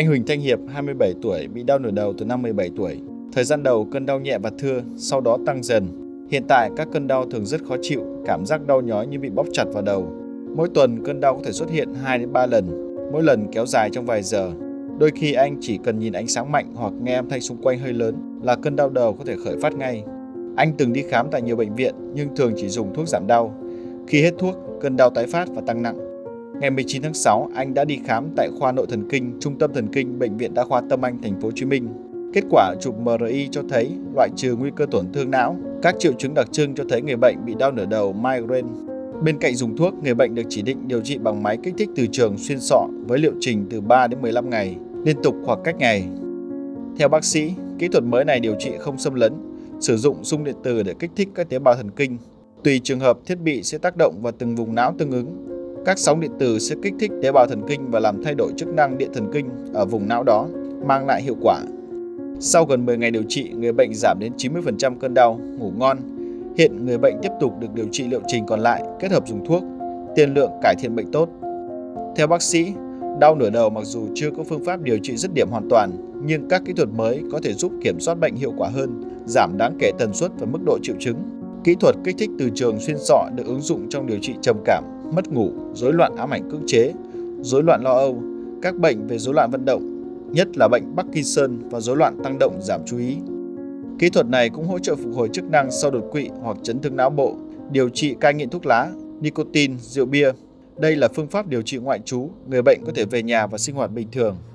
Anh Huỳnh Thanh Hiệp, 27 tuổi, bị đau nửa đầu từ năm 17 tuổi. Thời gian đầu cơn đau nhẹ và thưa, sau đó tăng dần. Hiện tại các cơn đau thường rất khó chịu, cảm giác đau nhói như bị bóp chặt vào đầu. Mỗi tuần cơn đau có thể xuất hiện 2 đến 3 lần, mỗi lần kéo dài trong vài giờ. Đôi khi anh chỉ cần nhìn ánh sáng mạnh hoặc nghe âm thanh xung quanh hơi lớn là cơn đau đầu có thể khởi phát ngay. Anh từng đi khám tại nhiều bệnh viện nhưng thường chỉ dùng thuốc giảm đau. Khi hết thuốc, cơn đau tái phát và tăng nặng. Ngày 19 tháng 6, anh đã đi khám tại khoa nội thần kinh, trung tâm thần kinh bệnh viện Đa khoa Tâm Anh, thành phố Hồ Chí Minh. Kết quả chụp MRI cho thấy loại trừ nguy cơ tổn thương não. Các triệu chứng đặc trưng cho thấy người bệnh bị đau nửa đầu migraine. Bên cạnh dùng thuốc, người bệnh được chỉ định điều trị bằng máy kích thích từ trường xuyên sọ với liệu trình từ 3 đến 15 ngày, liên tục hoặc cách ngày. Theo bác sĩ, kỹ thuật mới này điều trị không xâm lấn, sử dụng xung điện từ để kích thích các tế bào thần kinh. Tùy trường hợp, thiết bị sẽ tác động vào từng vùng não tương ứng. Các sóng điện từ sẽ kích thích tế bào thần kinh và làm thay đổi chức năng điện thần kinh ở vùng não đó, mang lại hiệu quả. Sau gần 10 ngày điều trị, người bệnh giảm đến 90% cơn đau, ngủ ngon. Hiện người bệnh tiếp tục được điều trị liệu trình còn lại kết hợp dùng thuốc, tiền lượng cải thiện bệnh tốt. Theo bác sĩ, đau nửa đầu mặc dù chưa có phương pháp điều trị dứt điểm hoàn toàn, nhưng các kỹ thuật mới có thể giúp kiểm soát bệnh hiệu quả hơn, giảm đáng kể tần suất và mức độ triệu chứng. Kỹ thuật kích thích từ trường xuyên sọ được ứng dụng trong điều trị trầm cảm, mất ngủ, rối loạn ám ảnh cưỡng chế, rối loạn lo âu, các bệnh về rối loạn vận động, nhất là bệnh Parkinson và rối loạn tăng động giảm chú ý. Kỹ thuật này cũng hỗ trợ phục hồi chức năng sau đột quỵ hoặc chấn thương não bộ, điều trị cai nghiện thuốc lá, nicotine, rượu bia. Đây là phương pháp điều trị ngoại trú, người bệnh có thể về nhà và sinh hoạt bình thường.